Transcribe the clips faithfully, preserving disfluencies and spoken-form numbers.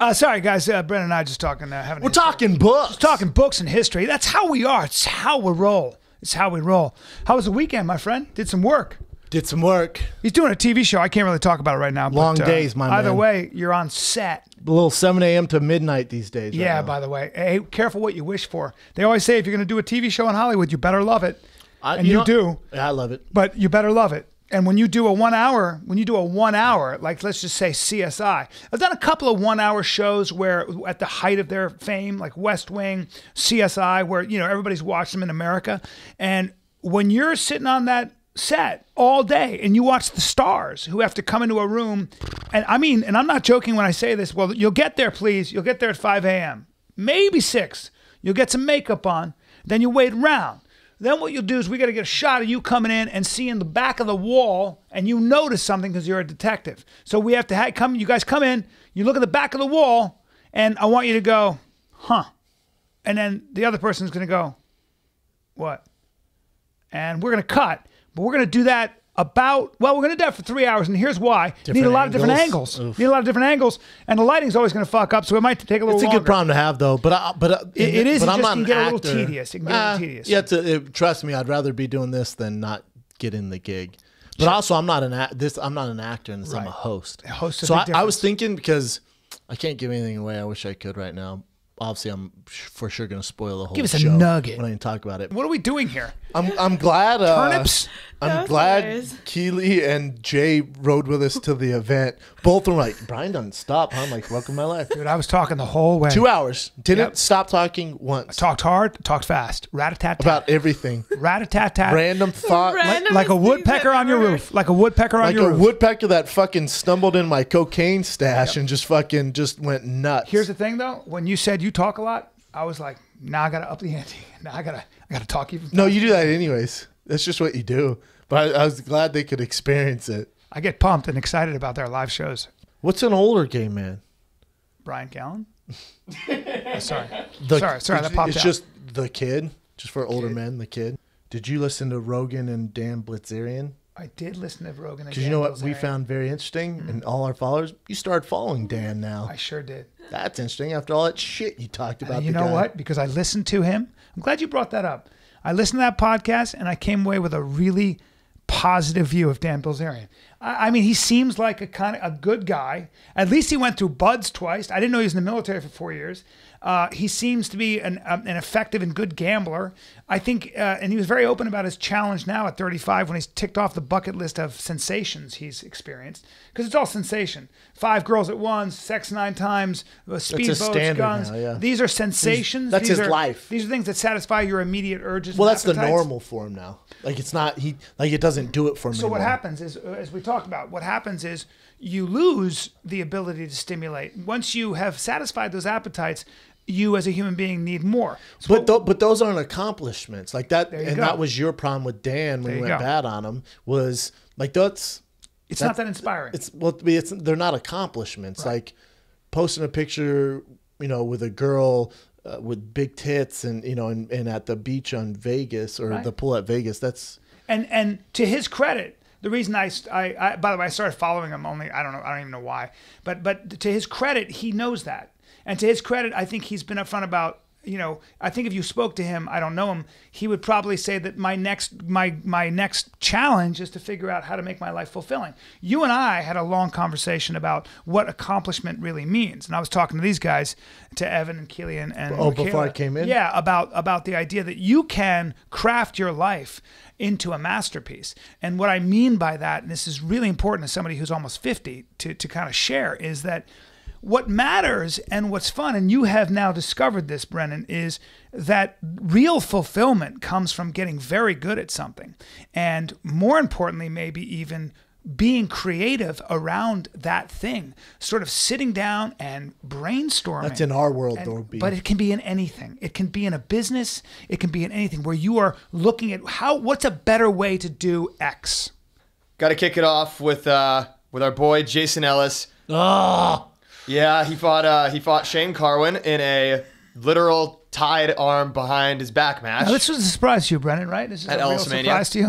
Uh, sorry, guys. Uh, Brendan and I just talking. Uh, having we're history. talking books. Just talking books and history. That's how we are. It's how we roll. It's how we roll. How was the weekend, my friend? Did some work. Did some work. He's doing a T V show. I can't really talk about it right now. Long but, uh, days, my either man. Either way, you're on set. A little seven A M to midnight these days. Yeah, right by the way. Hey, careful what you wish for. They always say if you're going to do a T V show in Hollywood, you better love it. I, and you, you know, do. I love it. But you better love it. And when you do a one hour, when you do a one hour, like let's just say C S I, I've done a couple of one hour shows where at the height of their fame, like West Wing, C S I, where, you know, everybody's watched them in America. And when you're sitting on that set all day and you watch the stars who have to come into a room, and I mean, and I'm not joking when I say this, well, you'll get there, please. You'll get there at five A M, maybe six. You'll get some makeup on. Then you wait around. Then what you'll do is we got to get a shot of you coming in and seeing the back of the wall, and you notice something because you're a detective. So we have to have, come. You guys come in, you look at the back of the wall, and I want you to go, huh? And then the other person's going to go, what? And we're going to cut, but we're going to do that about, well, we're going to do that for three hours, and here's why. Different Need a lot angles. of different angles. Oof. Need a lot of different angles, and the lighting's always going to fuck up, so it might take a little It's a longer. good problem to have, though, but, I, but uh, it, it is, but it just can get a little tedious. It can get uh, a little tedious. Yeah, to, it, trust me, I'd rather be doing this than not getting the gig. But sure. also, I'm not an act, this. I'm not an actor, and right. I'm a host. A host so I, I was thinking, because I can't give anything away. I wish I could right now. Obviously, I'm for sure going to spoil the whole show. Give us a nugget. When I didn't talk about it. What are we doing here? I'm I'm glad. Uh, Turnips. I'm Those glad players. Keely and Jay rode with us to the event. Both were like, Brian doesn't stop. Huh? I'm like, welcome to my life, dude. I was talking the whole way. Two hours. Didn't yep. stop talking once. I talked hard. Talked fast. Rat a tat tat. About everything. Rat a tat tat. Random thought. Random like, like a woodpecker on your roof. Like a woodpecker on like your roof. Like a woodpecker that fucking stumbled in my cocaine stash yep. and just fucking just went nuts. Here's the thing though. When you said you. You talk a lot. I was like, now nah, I gotta up the ante. Now nah, I gotta, I gotta talk even. No, you do that anyways. That's just what you do. But I, I was glad they could experience it. I get pumped and excited about their live shows. What's an older gay man? Brian Callen. oh, sorry, the, sorry, sorry. That popped it's out. Just the kid, just for older kid. men. The kid. Did you listen to Rogan and Dan Bilzerian? I did listen to Rogan and Dan Bilzerian. Because you know what we found very interesting, mm-hmm. and all our followers, you started following Dan now. I sure did. That's interesting. After all that shit you talked about, and you know guy. what? Because I listened to him. I'm glad you brought that up. I listened to that podcast, and I came away with a really positive view of Dan Bilzerian. I, I mean, he seems like a kind of a good guy. At least he went through buds twice. I didn't know he was in the military for four years. Uh, he seems to be an, um, an effective and good gambler. I think, uh, and he was very open about his challenge now at thirty-five when he's ticked off the bucket list of sensations he's experienced. Because it's all sensation. Five girls at once, sex nine times, speedboats, guns. Now, yeah. These are sensations. He's, that's these his are, life. These are things that satisfy your immediate urges. Well, that's appetites. the normal for him now. Like it's not, he, like it doesn't do it for him So anymore. What happens is, as we talked about, what happens is you lose the ability to stimulate. Once you have satisfied those appetites, you as a human being need more. So but th but those aren't accomplishments like that. And go. that was your problem with Dan when you went go. bad on him was like, that's, it's that's, not that inspiring. It's well, it's, they're not accomplishments. Right. Like posting a picture, you know, with a girl uh, with big tits and, you know, and, and at the beach on Vegas or right. the pool at Vegas. That's, and, and to his credit, the reason I, I, I, by the way, I started following him only, I don't know, I don't even know why, but, but to his credit, he knows that. And to his credit, I think he's been upfront about, you know, I think if you spoke to him, I don't know him, he would probably say that my next, my, my next challenge is to figure out how to make my life fulfilling. You and I had a long conversation about what accomplishment really means. And I was talking to these guys, to Evan and Keely and, and Oh, Michaela, before I came in? Yeah, about, about the idea that you can craft your life into a masterpiece. And what I mean by that, and this is really important to somebody who's almost fifty to, to kind of share, is that what matters and what's fun, and you have now discovered this, Brendan, is that real fulfillment comes from getting very good at something. And more importantly, maybe even being creative around that thing, sort of sitting down and brainstorming. That's in our world, and, though. But it can be in anything. It can be in a business. It can be in anything where you are looking at how, what's a better way to do X. Got to kick it off with uh, with our boy Jason Ellis. Oh. Yeah, he fought uh, he fought Shane Carwin in a literal tied arm behind his back match. Now, this was a surprise to you, Brendan, right? This is At a real surprise to you.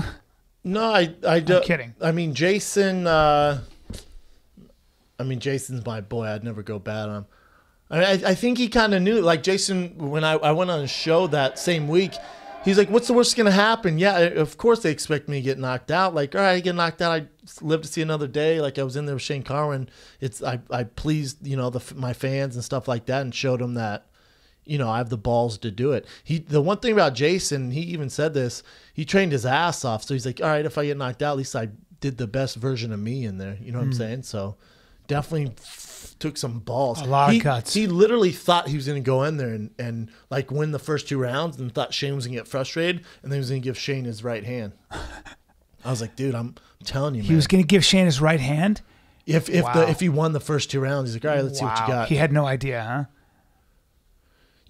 No, I, I don't. I'm kidding. I mean, Jason, uh, I mean, Jason's my boy. I'd never go bad on him. I mean, I, I think he kind of knew. Like Jason, when I, I went on a show that same week, he's like, what's the worst going to happen? Yeah, of course they expect me to get knocked out. Like, all right, I get knocked out. I live to see another day. Like, I was in there with Shane Carwin. It's I, I pleased, you know, the, my fans and stuff like that, and showed them that, you know, I have the balls to do it. He, the one thing about Jason, he even said this, he trained his ass off. So he's like, all right, if I get knocked out, at least I did the best version of me in there. You know what mm. I'm saying? So definitely took some balls. A lot he, of cuts. He literally thought he was going to go in there and, and like win the first two rounds, and thought Shane was going to get frustrated, and then he was going to give Shane his right hand. I was like, dude, I'm telling you, man. He was going to give Shane his right hand? If if wow. the, if he won the first two rounds, he's like, all right, let's wow. see what you got. He had no idea, huh?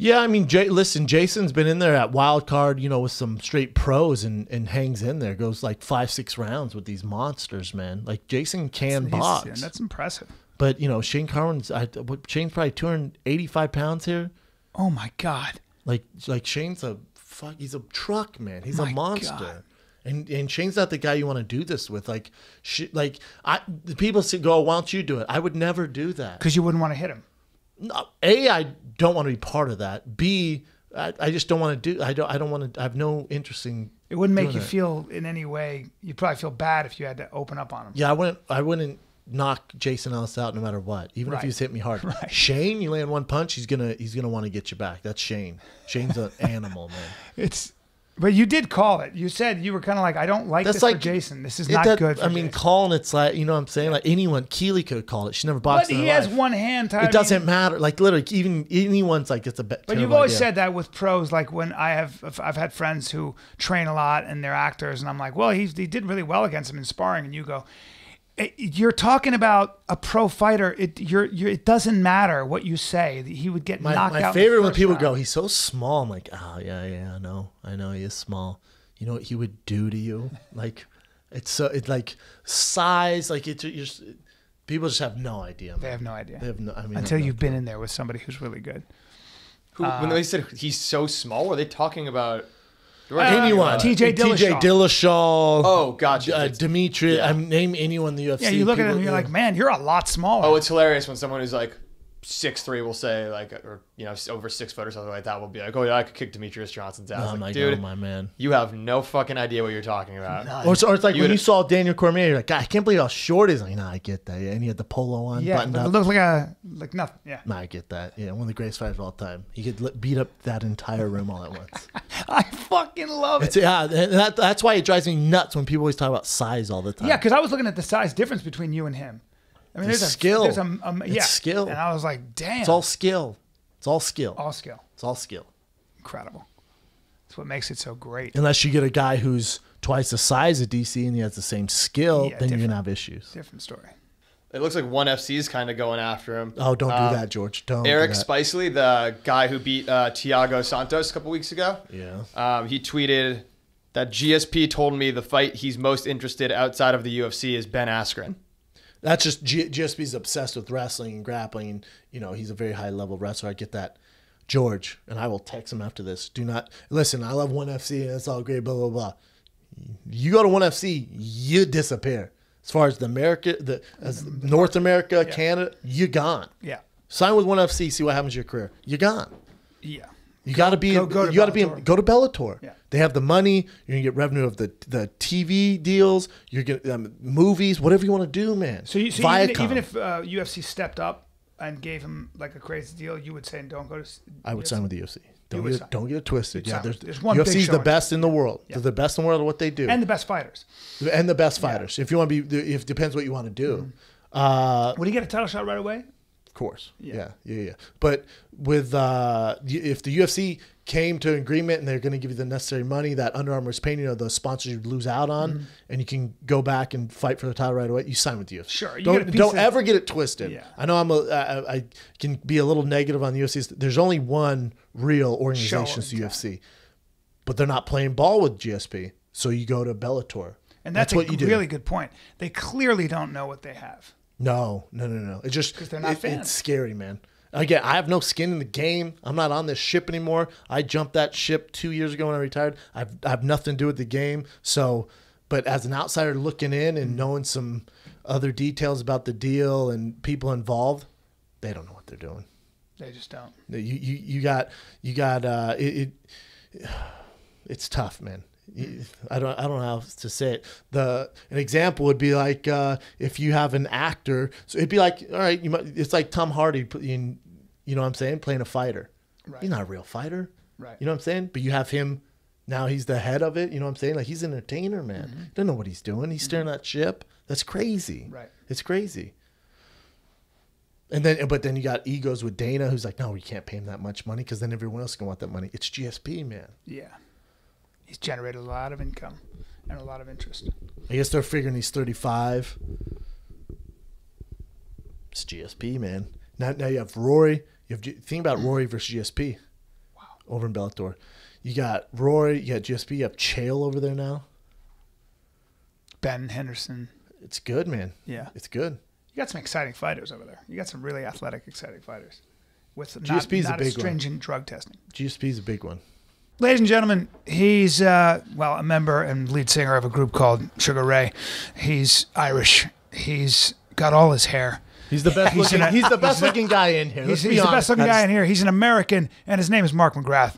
Yeah, I mean, Jay, listen, Jason's been in there at wild card, you know, with some straight pros, and, and hangs in there, goes like five, six rounds with these monsters, man. Like, Jason can that's, box. That's impressive. But, you know, Shane Carwin's, I, Shane's probably two hundred eighty-five pounds here. Oh, my God. Like, like Shane's a, fuck, he's a truck, man. He's my a monster. God. And and Shane's not the guy you want to do this with. Like, sh like I, the people say, go, why don't you do it? I would never do that. Because you wouldn't want to hit him. No, A, I don't want to be part of that. B, I, I just don't want to do. I don't. I don't want to. I have no interest in. It wouldn't make you that. feel in any way. You'd probably feel bad if you had to open up on him. Yeah, I wouldn't. I wouldn't knock Jason Ellis out no matter what. Even right. if he was hitting me hard. Right. Shane, you land one punch, he's gonna. He's gonna want to get you back. That's Shane. Shane's an animal, man. It's. But you did call it. You said you were kind of like, I don't like That's this like, for Jason. This is not that, good for I mean, Jason. Calling it's like, you know what I'm saying? Like anyone, Keely could call it. She never boxed but in her life. But he has one hand tied. It doesn't matter. Like literally, even anyone's like, it's a bet. But you've always idea. said that with pros. Like when I have, I've had friends who train a lot and they're actors, and I'm like, well, he's, he did really well against him in sparring. And you go, you're talking about a pro fighter. It you're, you're it doesn't matter what you say. He would get my, knocked my out. My favorite when people round. go, he's so small. I'm like, oh yeah, yeah, I know, I know he is small. You know what he would do to you? Like, it's so it's like size. Like it, you're, people just have no idea. Man. They have no idea. They have no. I mean, until you've been in there with somebody who's really good. Who, uh, when they said he's so small, are they talking about? Right. Uh, anyone, T J Dillashaw. Dillashaw. Oh, gotcha. Uh, Demetrius. Yeah. I mean, name anyone in the U F C. Yeah, you look people, at him and you're like, man, you're a lot smaller. Oh, it's hilarious when someone who's like six three will say, like, or, you know, over six foot or something like that will be like, oh, yeah, I could kick Demetrius Johnson's ass. Oh, like, my dude, God, my man. You have no fucking idea what you're talking about. Nice. Or, it's, or it's like you when you saw Daniel Cormier, you're like, God, I can't believe how short he is. Like, nah, I get that. Yeah. And he had the polo on. Yeah, it looked like a, like nothing. Yeah. Nah, I get that. Yeah, one of the greatest fighters of all time. He could beat up that entire room all at once. I fucking love it's, it. Yeah, that, that's why it drives me nuts when people always talk about size all the time. Yeah, because I was looking at the size difference between you and him. I mean, it's there's skill. A, there's a, um, yeah. It's skill. And I was like, damn. It's all skill. It's all skill. All skill. It's all skill. Incredible. That's what makes it so great. Unless you get a guy who's twice the size of D C and he has the same skill, yeah, then you're going to have issues. Different story. It looks like One F C is kind of going after him. Oh, don't um, do that, George. Don't Eric do that. Spicely, the guy who beat uh, Thiago Santos a couple weeks ago. Yeah. Um, he tweeted that G S P told me the fight he's most interested outside of the U F C is Ben Askren. That's just G GSP's obsessed with wrestling and grappling. And, you know, he's a very high level wrestler. I get that, George, and I will text him after this. Do not listen. I love One F C and it's all great. Blah blah blah. You go to One F C, you disappear. As far as the America, the as North America, yeah. Canada, you're gone. Yeah. Sign with One F C. See what happens to your career. You're gone. Yeah. You got to be. Go, go you got to be. Go to Bellator. Yeah. They have the money. You're gonna get revenue of the the T V deals. You're gonna um, movies, whatever you want to do, man. So, you, so even, even if uh, U F C stepped up and gave him like a crazy deal, you would say, "Don't go to." I would U F C. Sign with the U F C. Don't get, don't get it twisted. Yeah, there's, there's one U F C's the best in the world. Yeah. They're the best in the world at what they do, and the best fighters. And the best fighters. Yeah. If you want to be, if depends what you want to do. Mm-hmm. uh, would he get a title shot right away? Course, yeah. yeah, yeah, yeah. But with uh, if the U F C came to an agreement and they're going to give you the necessary money that Under Armour is paying, you know, the sponsors you lose out on, mm-hmm. and you can go back and fight for the title right away. You sign with the U F C. Sure, you don't don't ever get it twisted. Yeah. I know I'm a, I, I can be a little negative on the U F C. There's only one real organization, the U F C, but they're not playing ball with G S P, so you go to Bellator, and that's, that's a what you really do. Good point. They clearly don't know what they have. No, no, no, no. It's just, they're not it, fans. It's scary, man. Again, I have no skin in the game. I'm not on this ship anymore. I jumped that ship two years ago when I retired. I've, I have nothing to do with the game. So, but as an outsider looking in and knowing some other details about the deal and people involved, they don't know what they're doing. They just don't. You you you got you got uh, it, it. It's tough, man. I don't I don't know how to say it. The an example would be like uh, if you have an actor, so it'd be like, all right, you might, it's like Tom Hardy, in, you know what I'm saying, playing a fighter. Right. He's not a real fighter. Right. You know what I'm saying? But you have him. Now he's the head of it. You know what I'm saying? Like, he's an entertainer, man. Mm-hmm. He doesn't know what he's doing. He's staring mm-hmm. at ship. That's crazy. Right. It's crazy. And then, but then you got egos with Dana, who's like, no, we can't pay him that much money because then everyone else can want that money. It's G S P, man. Yeah. He's generated a lot of income and a lot of interest. I guess they're figuring he's thirty-five. It's G S P, man. Now, now you have Rory. You have, think about Rory versus G S P. Wow. Over in Bellator. You got Rory, you got G S P, you have Chael over there now. Ben Henderson. It's good, man. Yeah. It's good. You got some exciting fighters over there. You got some really athletic, exciting fighters. With G S P's not, not a big stringent one. Drug testing. G S P's a big one. Ladies and gentlemen, he's, uh, well, a member and lead singer of a group called Sugar Ray. He's Irish. He's got all his hair. He's the best he's looking, a, he's the best looking guy in here. Let's he's be he's honest. the best looking guy in here. He's an American, and his name is Mark McGrath.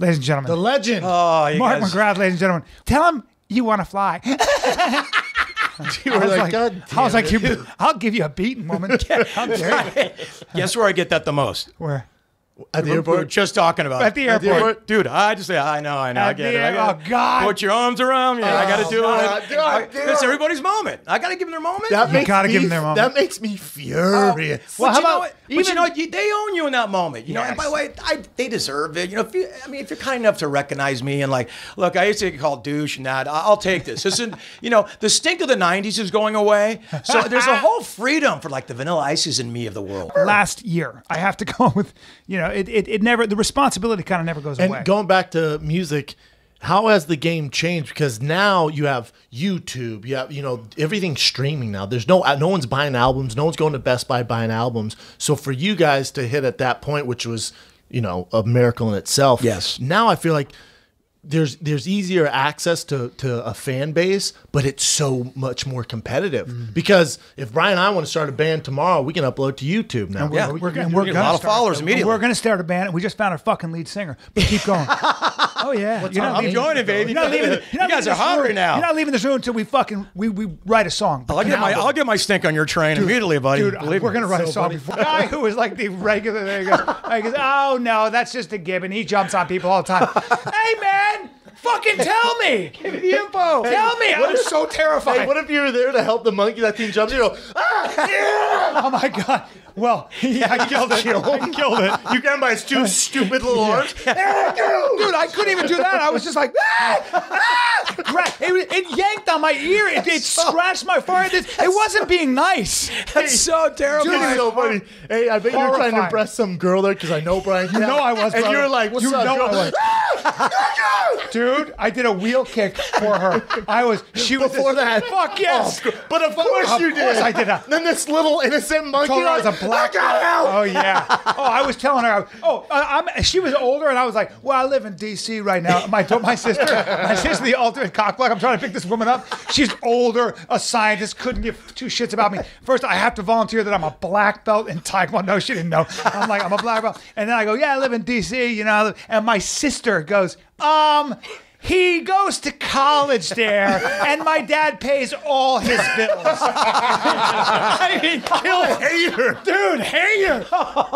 Ladies and gentlemen. The legend. Oh, you Mark guys. McGrath, ladies and gentlemen. Tell him you want to fly. You were I was like, like God damn I was like, you, I'll give you a beating, woman. Guess where I get that the most? Where? At the we're, airport. We're just talking about At the airport. At the airport. Dude, I just say, I know, I know. At I get it. I gotta, oh, God. Put your arms around me. Oh, I got to do God. it. God, God. It's everybody's moment. I got to give them their moment. That you got to give them their moment. That makes me furious. Uh, well, how about, know, even, but you know, they own you in that moment. You yes. know, and by the way, I, they deserve it. You know, if you, I mean, if you're kind enough to recognize me and like, look, I used to get called douche and that, I'll take this. This isn't, you know, the stink of the nineties is going away. So there's a whole freedom for like the Vanilla Ices and me of the world. Last year, I have to go with, you know, No, it, it, it never, the responsibility kind of never goes and away. And going back to music, how has the game changed? Because now you have YouTube, you have, you know, everything's streaming now. There's no, no one's buying albums. No one's going to Best Buy buying albums. So for you guys to hit at that point, which was, you know, a miracle in itself. Yes. Now I feel like there's, there's easier access to, to a fan base, but it's so much more competitive mm. because if Brian and I want to start a band tomorrow, we can upload to YouTube now. And we're, yeah, we're, we're, gonna, we're, we're gonna a lot of followers immediately. And we're going to start a band, and we just found our fucking lead singer. But keep going. Oh yeah, well, you're not I'm joining, baby. You're not leaving, you're not you guys are hot right now. You're not leaving this room until we fucking we we write a song. I'll get my I'll get my stink on your train dude, immediately, buddy. Dude, Believe we're me. gonna write so a song. Before. The guy who was like the regular, there he goes. He goes, oh no, that's just a gibbon. He jumps on people all the time. Hey man. Fucking tell me! Give me the info! Hey, tell me! I'm if, so terrified. Hey, what if you were there to help the monkey that thing jumps? You go, ah! Yeah! Oh my god! Well, yeah, I killed it. I killed it. You grabbed by its two stupid little arms. Dude, I couldn't even do that. I was just like, ah! Ah! It, it yanked on my ear. It, it so, scratched my forehead. It, it wasn't being nice. That's hey, so terrible. Dude, so funny. Hey, I bet Horrifying. you're trying to impress some girl there because I know Brian. You know I was. And brother. you were like, what's you up, know girl? I was. Ah! Dude, I did a wheel kick for her. I was. She was before this, that. Fuck yes. Oh, but of course of you did. Of course I did. A, then this little innocent monkey. Black out. Oh yeah. Oh, I was telling her. Oh, I'm. She was older, and I was like, "Well, I live in D C right now. My my sister, my sister, the ultimate cockblock. I'm trying to pick this woman up. She's older, a scientist, couldn't give two shits about me. First, I have to volunteer that I'm a black belt in Taekwondo. She didn't know. I'm like, I'm a black belt, and then I go, "Yeah, I live in D C You know." And my sister goes, "Um." He goes to college there, and my dad pays all his bills. I mean, kill hater, dude, hater,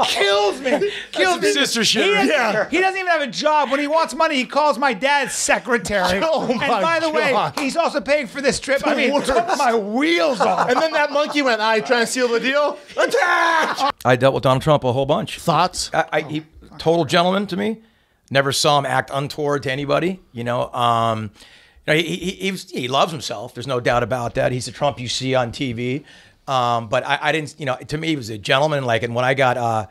kills me, kills me. Sister shit. He, yeah. he doesn't even have a job. When he wants money, he calls my dad's secretary. Oh my and by the God. way, he's also paying for this trip. The I mean, took my wheels off. And then that monkey went, "I trying to seal the deal." Attack! I dealt with Donald Trump a whole bunch. Thoughts? I, I, he, total gentleman to me. Never saw him act untoward to anybody, you know. Um, you know, he, he, he he loves himself. There's no doubt about that. He's the Trump you see on T V. Um, but I, I didn't, you know, to me he was a gentleman. Like, and when I got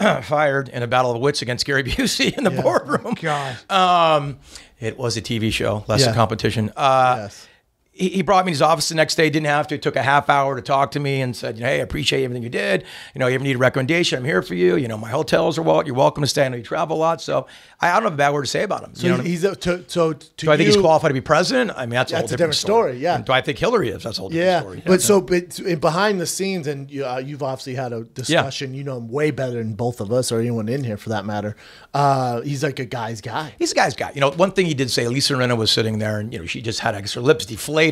uh, fired in a battle of wits against Gary Busey in the yeah. boardroom, God, um, it was a T V show, less yeah. a competition. Uh, yes. he, he brought me to his office the next day. Didn't have to. It took a half hour to talk to me and said, hey, I appreciate everything you did. You know, you ever need a recommendation, I'm here for you. You know, my hotels are well. You're welcome to stay. I know you travel a lot. So I, I don't have a bad word to say about him. So, you know, he's, he's a, to, so to do you, I think he's qualified to be president? I mean, that's, that's a whole different, different story. story. Yeah. And do I think Hillary is? That's a whole different yeah. story. Yeah. But so but behind the scenes, and you, uh, you've obviously had a discussion. Yeah. You know him way better than both of us or anyone in here for that matter. Uh, he's like a guy's guy. He's a guy's guy. You know, one thing he did say, Lisa Rinna was sitting there and, you know, she just had, I guess, her lips deflated.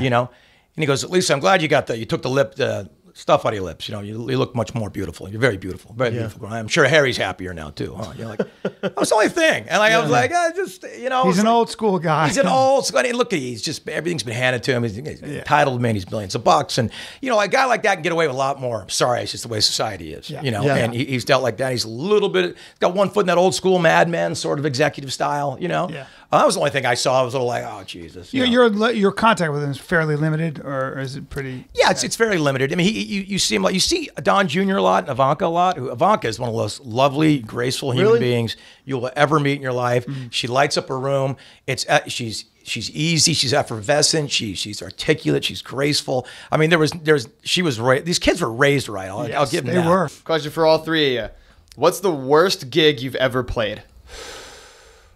You know, and he goes, Lisa, I'm glad you got that. You took the lip uh, stuff out of your lips. You know, you, you look much more beautiful. You're very beautiful, very yeah. beautiful. I'm sure Harry's happier now too. Huh? You're like, that was the only thing. And like, yeah. I was like, I just, you know, he's an like, old school guy. He's an old school. I mean, look at, he's just everything's been handed to him. He's, he's yeah. entitled man. He's billions of bucks, and you know, a guy like that can get away with a lot more. I'm sorry, it's just the way society is. Yeah. You know, yeah, and yeah. He, he's dealt like that. He's a little bit got one foot in that old school madman sort of executive style. You know. Yeah. Uh, that was the only thing I saw. I was a little like, oh, Jesus. You your, your, your contact with him is fairly limited, or is it pretty? Yeah, it's, it's very limited. I mean, he, you, you see him, like, you see Don Junior a lot and Ivanka a lot. Who, Ivanka is one of those lovely, graceful human really? beings you will ever meet in your life. Mm-hmm. She lights up her room. It's uh, she's she's easy. She's effervescent. She, she's articulate. She's graceful. I mean, there was, there was, she was right. These kids were raised right. I'll, yes, I'll give them they that. were. Question for all three of you. What's the worst gig you've ever played?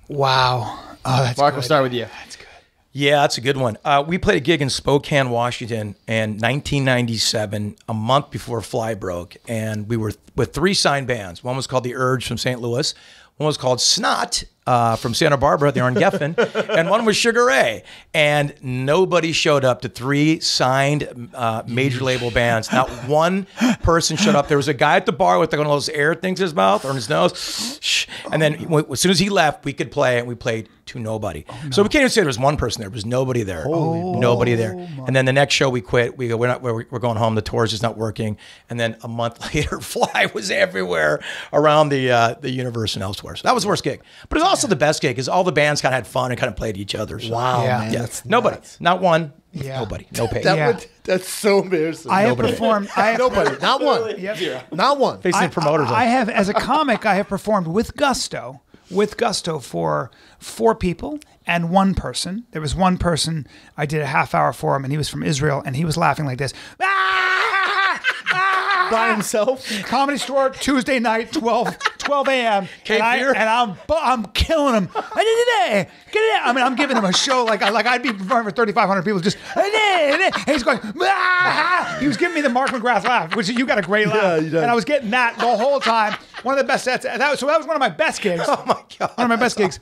Wow. Oh, that's Mark, good. We'll start with you. That's good. Yeah, that's a good one. Uh, we played a gig in Spokane, Washington in nineteen ninety-seven, a month before Fly broke. And we were th with three signed bands. One was called The Urge from Saint Louis. One was called Snot uh, from Santa Barbara, the Geffen, and one was Sugar Ray. And nobody showed up to three signed uh, major label bands. Not one person showed up. There was a guy at the bar with one of those air things in his mouth or in his nose. And then as soon as he left, we could play, and we played to nobody. Oh, no. So we can't even say there was one person there. There was nobody there. Holy nobody there. My. And then the next show we quit. We go, we're, not, we're, we're going home. The tour is just not working. And then a month later, Fly was everywhere around the, uh, the universe and elsewhere. So that was the worst gig, but it's also yeah. the best gig because all the bands kind of had fun and kind of played each other. So. Wow, yeah, man, yeah. That's nobody, nuts. Not one, yeah. nobody, no pay. that yeah. would, that's so embarrassing. I nobody. have performed. I have nobody, not one, yep. yeah. not one. Facing I, promoters. I, I have, as a comic, I have performed with gusto, with gusto for four people and one person. There was one person I did a half hour for him, and he was from Israel, and he was laughing like this. By himself. Comedy Store, Tuesday night, twelve a m And, I, and I'm I'm killing him. I mean, I'm giving him a show like I, like I'd be performing for thirty-five hundred people. Just and he's going. Bah! He was giving me the Mark McGrath laugh, which you got a great laugh, yeah, and I was getting that the whole time. One of the best sets. That was, so that was one of my best gigs. Oh my god, one of my best gigs.